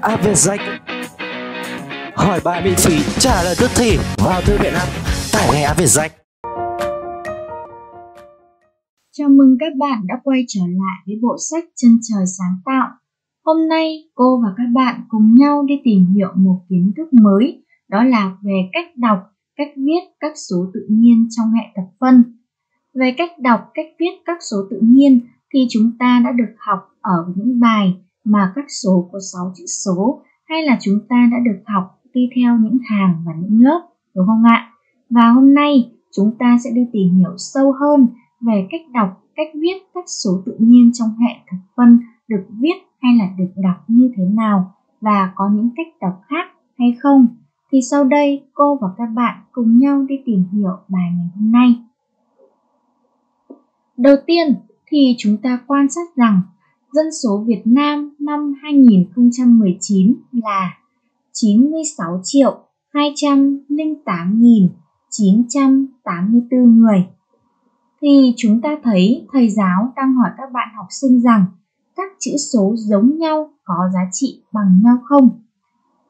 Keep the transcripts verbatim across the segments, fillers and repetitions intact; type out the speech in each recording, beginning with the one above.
Áp Việt Dách. Hỏi bài miễn phí, trả lời tức thì. Vào thư viện app, tải ngay Áp Việt Dách. Chào mừng các bạn đã quay trở lại với bộ sách Chân trời sáng tạo. Hôm nay cô và các bạn cùng nhau đi tìm hiểu một kiến thức mới, đó là về cách đọc, cách viết các số tự nhiên trong hệ thập phân. Về cách đọc, cách viết các số tự nhiên thì chúng ta đã được học ở những bài mà các số có sáu chữ số, hay là chúng ta đã được học đi theo những hàng và những lớp, đúng không ạ? Và hôm nay chúng ta sẽ đi tìm hiểu sâu hơn về cách đọc, cách viết các số tự nhiên trong hệ thập phân được viết hay là được đọc như thế nào, và có những cách đọc khác hay không. Thì sau đây cô và các bạn cùng nhau đi tìm hiểu bài ngày hôm nay. Đầu tiên thì chúng ta quan sát rằng dân số Việt Nam năm hai nghìn không trăm mười chín là chín mươi sáu triệu hai trăm lẻ tám nghìn chín trăm tám mươi tư người. Thì chúng ta thấy thầy giáo đang hỏi các bạn học sinh rằng các chữ số giống nhau có giá trị bằng nhau không?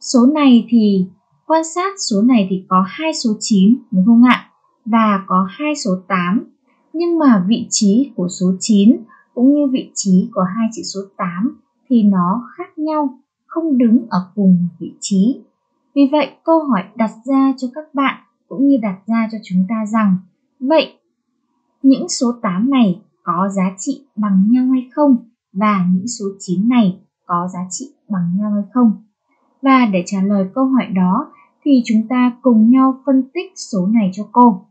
Số này thì, quan sát số này thì có hai số chín, đúng không ạ? Và có hai số tám. Nhưng mà vị trí của số chín cũng như vị trí của hai chữ số tám thì nó khác nhau, không đứng ở cùng vị trí. Vì vậy câu hỏi đặt ra cho các bạn cũng như đặt ra cho chúng ta rằng, vậy những số tám này có giá trị bằng nhau hay không? Và những số chín này có giá trị bằng nhau hay không? Và để trả lời câu hỏi đó thì chúng ta cùng nhau phân tích số này cho cô.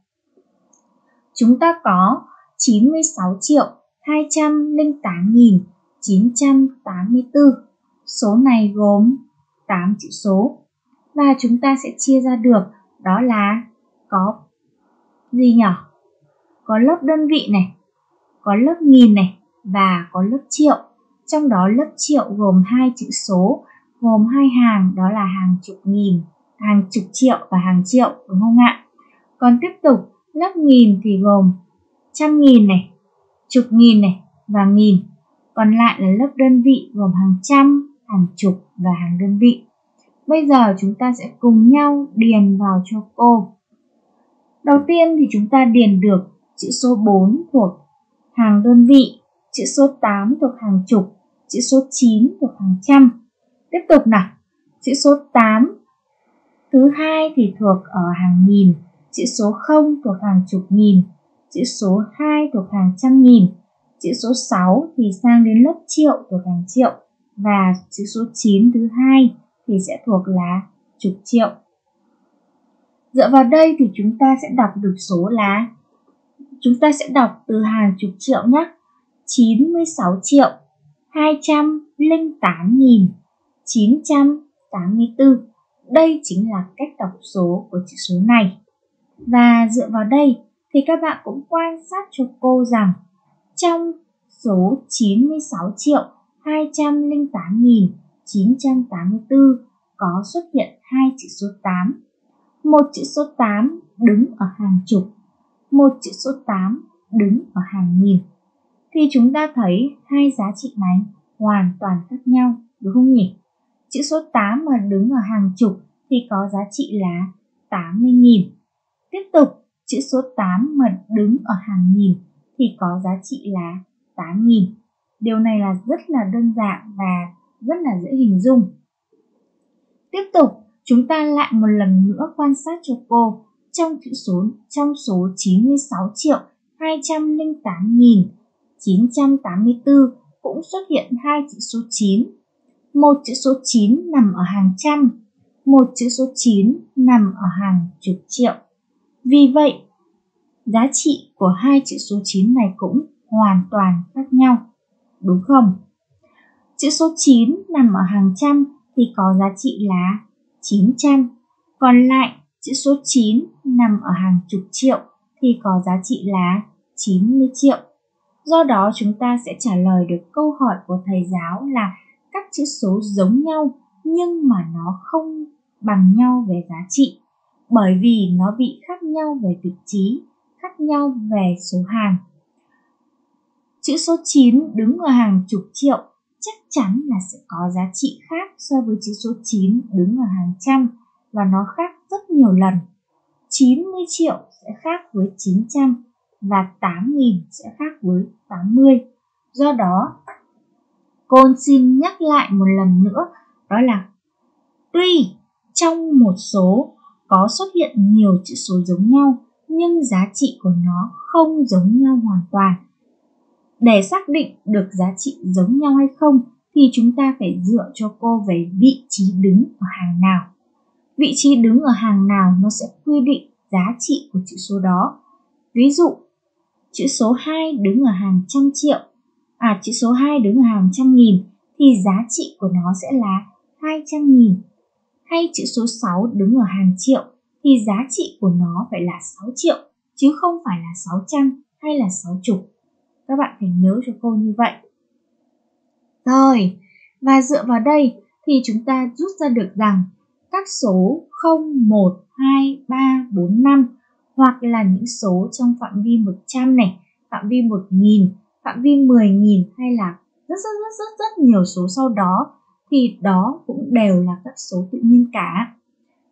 Chúng ta có chín mươi sáu triệu hai trăm lẻ tám nghìn chín trăm tám mươi tư. Số này gồm tám chữ số. Và chúng ta sẽ chia ra được, đó là có gì nhỉ? Có lớp đơn vị này, có lớp nghìn này và có lớp triệu. Trong đó lớp triệu gồm hai chữ số, gồm hai hàng, đó là hàng chục nghìn, hàng chục triệu và hàng triệu, đúng không ạ? Còn tiếp tục lớp nghìn thì gồm trăm nghìn này, chục nghìn này và nghìn. Còn lại là lớp đơn vị gồm hàng trăm, hàng chục và hàng đơn vị. Bây giờ chúng ta sẽ cùng nhau điền vào cho cô. Đầu tiên thì chúng ta điền được chữ số bốn thuộc hàng đơn vị, chữ số tám thuộc hàng chục, chữ số chín thuộc hàng trăm. Tiếp tục nào, chữ số tám thứ hai thì thuộc ở hàng nghìn, chữ số không thuộc hàng chục nghìn, chữ số hai thuộc hàng trăm nghìn, chữ số sáu thì sang đến lớp triệu thuộc hàng triệu, và chữ số chín thứ hai thì sẽ thuộc là chục triệu. Dựa vào đây thì chúng ta sẽ đọc được số là, chúng ta sẽ đọc từ hàng chục triệu nhé, chín mươi sáu triệu hai trăm lẻ tám nghìn chín trăm tám mươi tư. Đây chính là cách đọc số của chữ số này. Và dựa vào đây thì các bạn cũng quan sát cho cô rằng trong số chín mươi sáu triệu hai trăm lẻ tám nghìn chín trăm tám mươi tư có xuất hiện hai chữ số tám. Một chữ số tám đứng ở hàng chục, một chữ số tám đứng ở hàng nghìn. Thì chúng ta thấy hai giá trị này hoàn toàn khác nhau, đúng không nhỉ? Chữ số tám mà đứng ở hàng chục thì có giá trị là tám mươi nghìn. Tiếp tục, chữ số tám mà đứng ở hàng nghìn thì có giá trị là tám nghìn. Điều này là rất là đơn giản và rất là dễ hình dung. Tiếp tục, chúng ta lại một lần nữa quan sát cho cô trong chữ số trong số chín mươi sáu triệu hai trăm lẻ tám nghìn chín trăm tám mươi tư cũng xuất hiện hai chữ số chín. Một chữ số chín nằm ở hàng trăm, một chữ số chín nằm ở hàng chục triệu. Vì vậy, giá trị của hai chữ số chín này cũng hoàn toàn khác nhau, đúng không? Chữ số chín nằm ở hàng trăm thì có giá trị là chín trăm. Còn lại, chữ số chín nằm ở hàng chục triệu thì có giá trị là chín mươi triệu. Do đó chúng ta sẽ trả lời được câu hỏi của thầy giáo là các chữ số giống nhau nhưng mà nó không bằng nhau về giá trị, bởi vì nó bị khác nhau về vị trí, khác nhau về số hàng. Chữ số chín đứng ở hàng chục triệu chắc chắn là sẽ có giá trị khác so với chữ số chín đứng ở hàng trăm, và nó khác rất nhiều lần. chín mươi triệu sẽ khác với chín trăm và tám nghìn sẽ khác với tám mươi. Do đó, cô xin nhắc lại một lần nữa, đó là tuy trong một số có xuất hiện nhiều chữ số giống nhau, nhưng giá trị của nó không giống nhau hoàn toàn. Để xác định được giá trị giống nhau hay không thì chúng ta phải dựa cho cô về vị trí đứng ở hàng nào. Vị trí đứng ở hàng nào nó sẽ quy định giá trị của chữ số đó. Ví dụ, chữ số hai đứng ở hàng trăm triệu, à chữ số hai đứng ở hàng trăm nghìn thì giá trị của nó sẽ là hai trăm nghìn. Hay chữ số sáu đứng ở hàng triệu thì giá trị của nó phải là sáu triệu, chứ không phải là sáu trăm hay là sáu mươi. Các bạn phải nhớ cho cô như vậy. Rồi, và dựa vào đây thì chúng ta rút ra được rằng các số không, một, hai, ba, bốn, năm hoặc là những số trong phạm vi một trăm này, phạm vi một nghìn, phạm vi mười nghìn hay là rất rất rất rất rất nhiều số sau đó thì đó cũng đều là các số tự nhiên cả.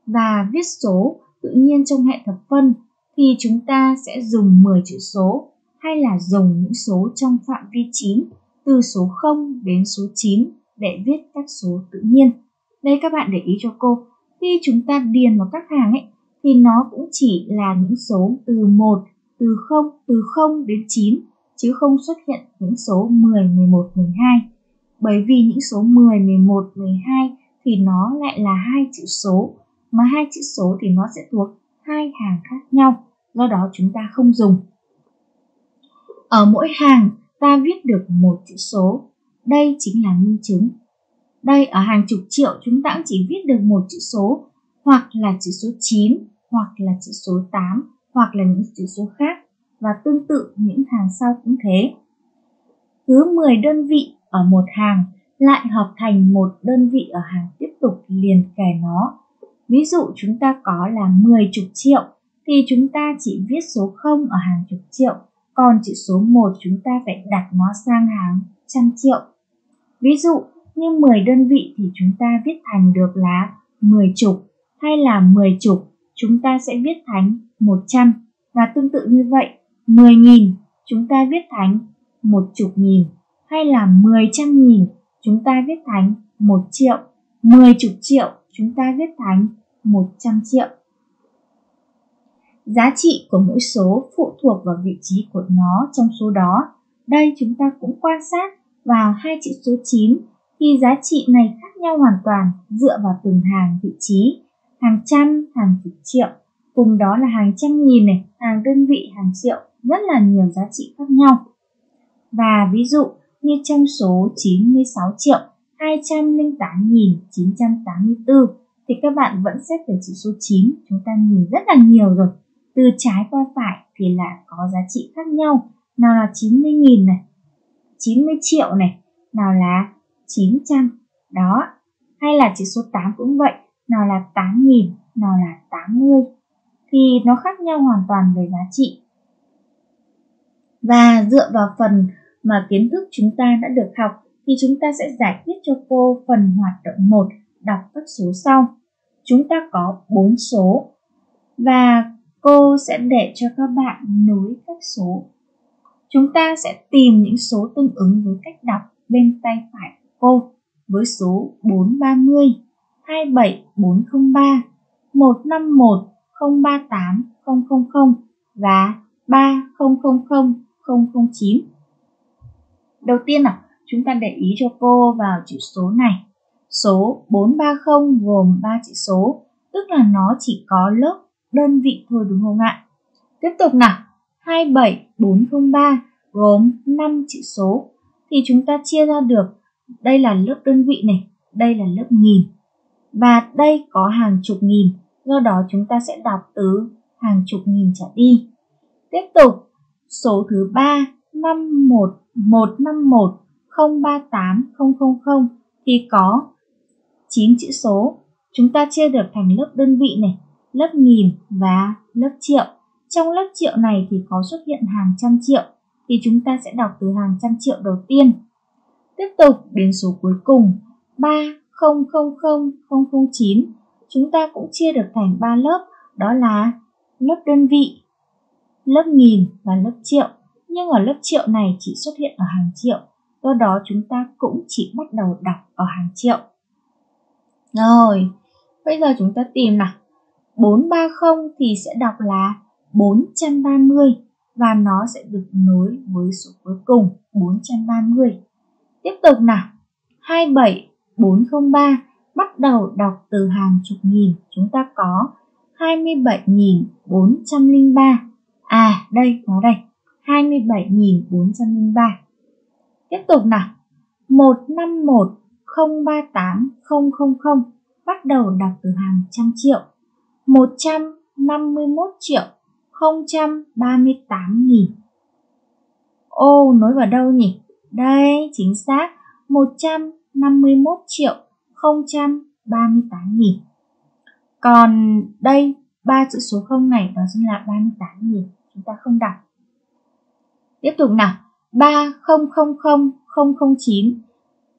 Và viết số tự nhiên trong hệ thập phân thì chúng ta sẽ dùng mười chữ số hay là dùng những số trong phạm vi chín từ số không đến số chín để viết các số tự nhiên. Đây các bạn để ý cho cô, khi chúng ta điền vào các hàng ấy thì nó cũng chỉ là những số từ một, từ không, từ không đến chín, chứ không xuất hiện những số mười, mười một, mười hai. Bởi vì những số mười, mười một, mười hai thì nó lại là hai chữ số, mà hai chữ số thì nó sẽ thuộc hai hàng khác nhau, do đó chúng ta không dùng. Ở mỗi hàng ta viết được một chữ số, đây chính là minh chứng. Đây, ở hàng chục triệu chúng ta cũng chỉ viết được một chữ số, hoặc là chữ số chín, hoặc là chữ số tám, hoặc là những chữ số khác, và tương tự những hàng sau cũng thế. Cứ mười đơn vị ở một hàng lại hợp thành một đơn vị ở hàng tiếp tục liền kề nó. Ví dụ chúng ta có là mười chục triệu thì chúng ta chỉ viết số không ở hàng chục triệu, còn chữ số một chúng ta phải đặt nó sang hàng trăm triệu. Ví dụ như mười đơn vị thì chúng ta viết thành được là mười chục, hay là mười chục chúng ta sẽ viết thành một trăm, và tương tự như vậy. mười nghìn chúng ta viết thành một chục nghìn, hay là mười trăm nghìn chúng ta viết thành một triệu, mười chục triệu chúng ta viết thành một trăm triệu. Giá trị của mỗi số phụ thuộc vào vị trí của nó trong số đó. Đây chúng ta cũng quan sát vào hai chữ số chín thì giá trị này khác nhau hoàn toàn dựa vào từng hàng vị trí, hàng trăm, hàng chục triệu, cùng đó là hàng trăm nghìn này, hàng đơn vị, hàng triệu, rất là nhiều giá trị khác nhau. Và ví dụ như trong số chín mươi sáu triệu hai trăm lẻ tám nghìn chín trăm tám mươi tư thì các bạn vẫn xét về chữ số chín, chúng ta nhìn rất là nhiều rồi. Từ trái qua phải thì là có giá trị khác nhau, nào là chín mươi nghìn này, chín mươi triệu này, nào là chín trăm, đó. Hay là chữ số tám cũng vậy, nào là tám nghìn, nào là tám mươi. Thì nó khác nhau hoàn toàn về giá trị. Và dựa vào phần mà kiến thức chúng ta đã được học thì chúng ta sẽ giải quyết cho cô phần hoạt động một, đọc các số sau. Chúng ta có bốn số và cô sẽ để cho các bạn nối các số. Chúng ta sẽ tìm những số tương ứng với cách đọc bên tay phải của cô với số bốn trăm ba mươi, hai mươi bảy nghìn bốn trăm lẻ ba, một trăm năm mươi mốt nghìn ba mươi tám nghìn và ba nghìn không trăm chín. Đầu tiên nào, chúng ta để ý cho cô vào chữ số này. Số bốn trăm ba mươi gồm ba chữ số, tức là nó chỉ có lớp đơn vị thôi đúng không ạ? Tiếp tục nào, hai mươi bảy nghìn bốn trăm lẻ ba gồm năm chữ số thì chúng ta chia ra được, đây là lớp đơn vị này, đây là lớp nghìn và đây có hàng chục nghìn, do đó chúng ta sẽ đọc từ hàng chục nghìn trở đi. Tiếp tục, số thứ ba năm mươi mốt nghìn một trăm năm mươi mốt nghìn ba mươi tám nghìn thì có chín chữ số, chúng ta chia được thành lớp đơn vị này, lớp nghìn và lớp triệu. Trong lớp triệu này thì có xuất hiện hàng trăm triệu thì chúng ta sẽ đọc từ hàng trăm triệu đầu tiên. Tiếp tục đến số cuối cùng ba không không không không không chín, chúng ta cũng chia được thành ba lớp, đó là lớp đơn vị, lớp nghìn và lớp triệu. Nhưng ở lớp triệu này chỉ xuất hiện ở hàng triệu, do đó chúng ta cũng chỉ bắt đầu đọc ở hàng triệu. Rồi, bây giờ chúng ta tìm nào. bốn ba không thì sẽ đọc là bốn trăm ba mươi và nó sẽ được nối với số cuối cùng bốn trăm ba mươi. Tiếp tục nào, hai bảy bốn không ba bắt đầu đọc từ hàng chục nghìn, chúng ta có hai mươi bảy nghìn bốn trăm lẻ ba. À, đây, có đây, hai mươi bảy nghìn bốn trăm lẻ ba. Tiếp tục nào, một năm một không ba tám không không không bắt đầu đọc từ hàng trăm triệu, một trăm năm mươi mốt triệu không trăm ba mươi tám nghìn. Ô, nối vào đâu nhỉ? Đây, chính xác, một trăm năm mươi mốt triệu không trăm ba mươi tám nghìn. Còn đây, ba chữ số không này đó chính là ba mươi tám nghìn, chúng ta không đọc. Tiếp tục nào, ba không không không không không chín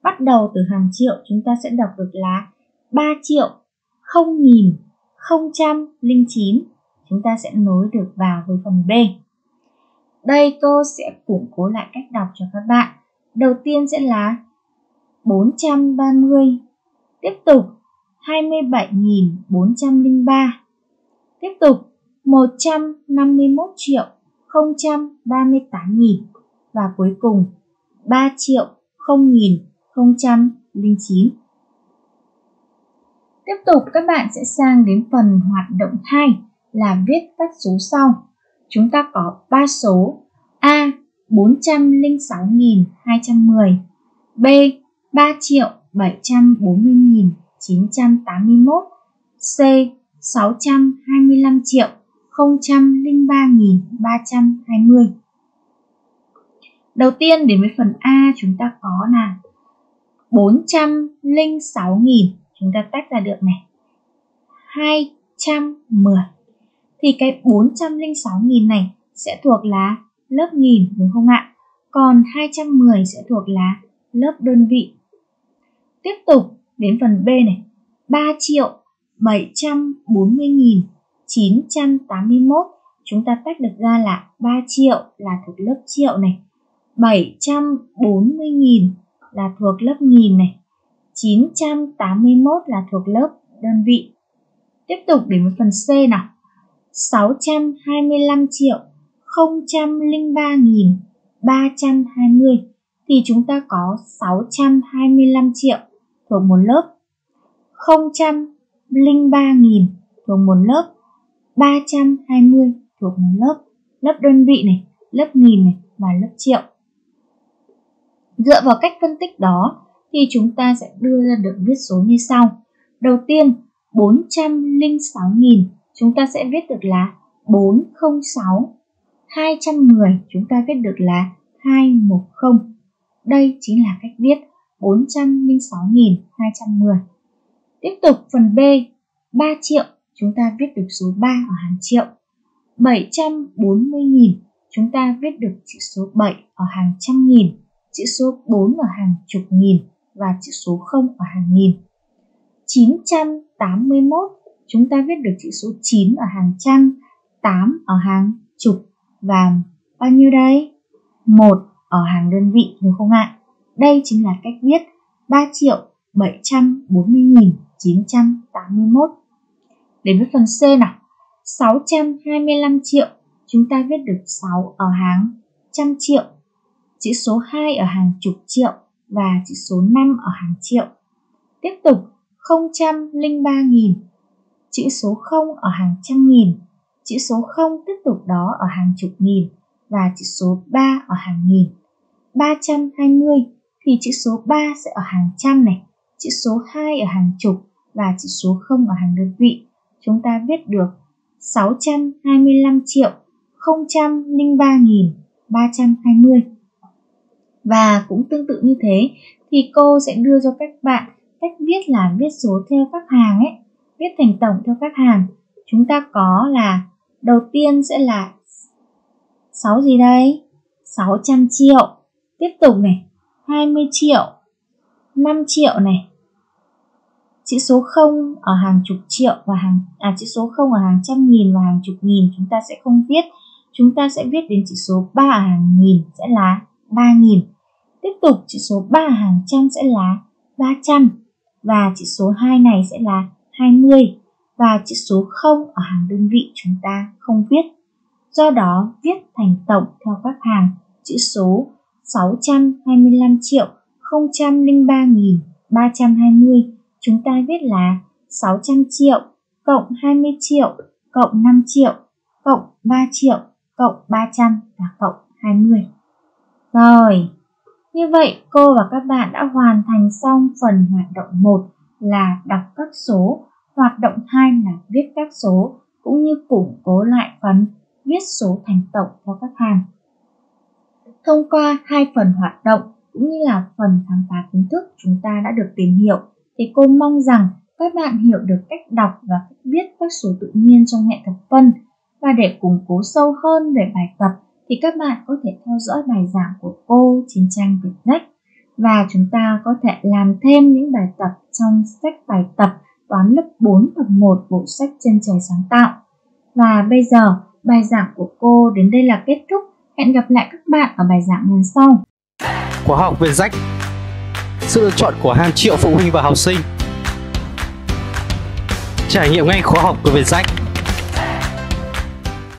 bắt đầu từ hàng triệu, chúng ta sẽ đọc được là ba triệu không nghìn không trăm lẻ chín, chúng ta sẽ nối được vào với phần B. Đây cô sẽ củng cố lại cách đọc cho các bạn. Đầu tiên sẽ là bốn trăm ba mươi, tiếp tục hai mươi bảy nghìn bốn trăm lẻ ba, tiếp tục một trăm năm mươi mốt triệu không trăm ba mươi tám nghìn và cuối cùng ba triệu không nghìn không trăm lẻ chín. Tiếp tục các bạn sẽ sang đến phần hoạt động hai là viết các số sau. Chúng ta có ba số A bốn trăm lẻ sáu nghìn hai trăm mười, B ba triệu bảy trăm bốn mươi nghìn chín trăm tám mươi mốt, C sáu trăm hai mươi lăm triệu không trăm lẻ ba nghìn ba trăm hai mươi. Đầu tiên đến với phần A chúng ta có là bốn trăm lẻ sáu nghìn, chúng ta tách ra được này, hai trăm mười. Thì cái bốn trăm lẻ sáu nghìn này sẽ thuộc là lớp nghìn đúng không ạ? Còn hai trăm mười sẽ thuộc là lớp đơn vị. Tiếp tục đến phần B này, ba triệu bảy trăm bốn mươi nghìn chín trăm tám mươi mốt, chúng ta tách được ra là ba triệu là thuộc lớp triệu này, bảy trăm bốn mươi nghìn là thuộc lớp nghìn này, chín trăm tám mươi mốt là thuộc lớp đơn vị. Tiếp tục đến với phần C nào, sáu trăm hai mươi lăm triệu không trăm lẻ ba nghìn ba trăm hai mươi, thì chúng ta có sáu trăm hai mươi lăm triệu thuộc một lớp, không trăm lẻ ba nghìn thuộc một lớp, ba trăm hai mươi thuộc một lớp, lớp đơn vị này, lớp nghìn này và lớp triệu. Dựa vào cách phân tích đó thì chúng ta sẽ đưa ra được viết số như sau. Đầu tiên, bốn trăm lẻ sáu nghìn chúng ta sẽ viết được là bốn không sáu, hai trăm mười chúng ta viết được là hai trăm mười. Đây chính là cách viết bốn trăm lẻ sáu nghìn hai trăm mười. Tiếp tục phần B, ba triệu chúng ta viết được số ba ở hàng triệu, bảy trăm bốn mươi nghìn chúng ta viết được chữ số bảy ở hàng trăm nghìn, chữ số bốn ở hàng chục nghìn và chữ số không ở hàng nghìn. chín trăm tám mươi mốt chúng ta viết được chữ số chín ở hàng trăm, tám ở hàng chục và bao nhiêu đây? một ở hàng đơn vị đúng không ạ? Đây chính là cách viết ba triệu bảy trăm bốn mươi nghìn chín trăm tám mươi mốt. Đến với phần C nào, sáu trăm hai mươi lăm triệu chúng ta viết được sáu ở hàng trăm triệu, chữ số hai ở hàng chục triệu và chữ số năm ở hàng triệu. Tiếp tục không trăm lẻ ba nghìn, chữ số không ở hàng trăm nghìn, chữ số không tiếp tục đó ở hàng chục nghìn và chữ số ba ở hàng nghìn. ba trăm hai mươi thì chữ số ba sẽ ở hàng trăm này, chữ số hai ở hàng chục và chữ số không ở hàng đơn vị. Chúng ta viết được sáu trăm hai mươi lăm triệu không trăm lẻ ba nghìn ba trăm hai mươi. Và cũng tương tự như thế thì cô sẽ đưa cho các bạn cách viết là viết số theo các hàng ấy, viết thành tổng theo các hàng. Chúng ta có là đầu tiên sẽ là sáu gì đây? sáu trăm triệu. Tiếp tục này, hai mươi triệu, năm triệu này. Chữ số không ở hàng chục triệu và hàng à chữ số không ở hàng trăm nghìn và hàng chục nghìn chúng ta sẽ không viết. Chúng ta sẽ viết đến chữ số ba ở hàng nghìn sẽ là ba nghìn. Tiếp tục chữ số ba ở hàng trăm sẽ là ba trăm và chữ số hai này sẽ là hai mươi và chữ số không ở hàng đơn vị chúng ta không viết. Do đó viết thành tổng theo các hàng chữ số sáu trăm hai mươi lăm triệu không trăm lẻ ba nghìn ba trăm hai mươi. Chúng ta viết là sáu trăm triệu cộng hai mươi triệu cộng năm triệu cộng ba triệu cộng ba trăm và cộng hai mươi. Rồi, như vậy cô và các bạn đã hoàn thành xong phần hoạt động một là đọc các số, hoạt động hai là viết các số, cũng như củng cố lại phần viết số thành tổng theo các hàng. Thông qua hai phần hoạt động cũng như là phần khám phá kiến thức chúng ta đã được tìm hiểu, thì cô mong rằng các bạn hiểu được cách đọc và cách viết các số tự nhiên trong hệ thập phân. Và để củng cố sâu hơn về bài tập thì các bạn có thể theo dõi bài giảng của cô trên trang VietJack, và chúng ta có thể làm thêm những bài tập trong sách bài tập toán lớp bốn tập một bộ sách Chân trời sáng tạo. Và bây giờ bài giảng của cô đến đây là kết thúc. Hẹn gặp lại các bạn ở bài giảng lần sau. Khóa học VietJack, sự lựa chọn của hàng triệu phụ huynh và học sinh. Trải nghiệm ngay khóa học của VietJack.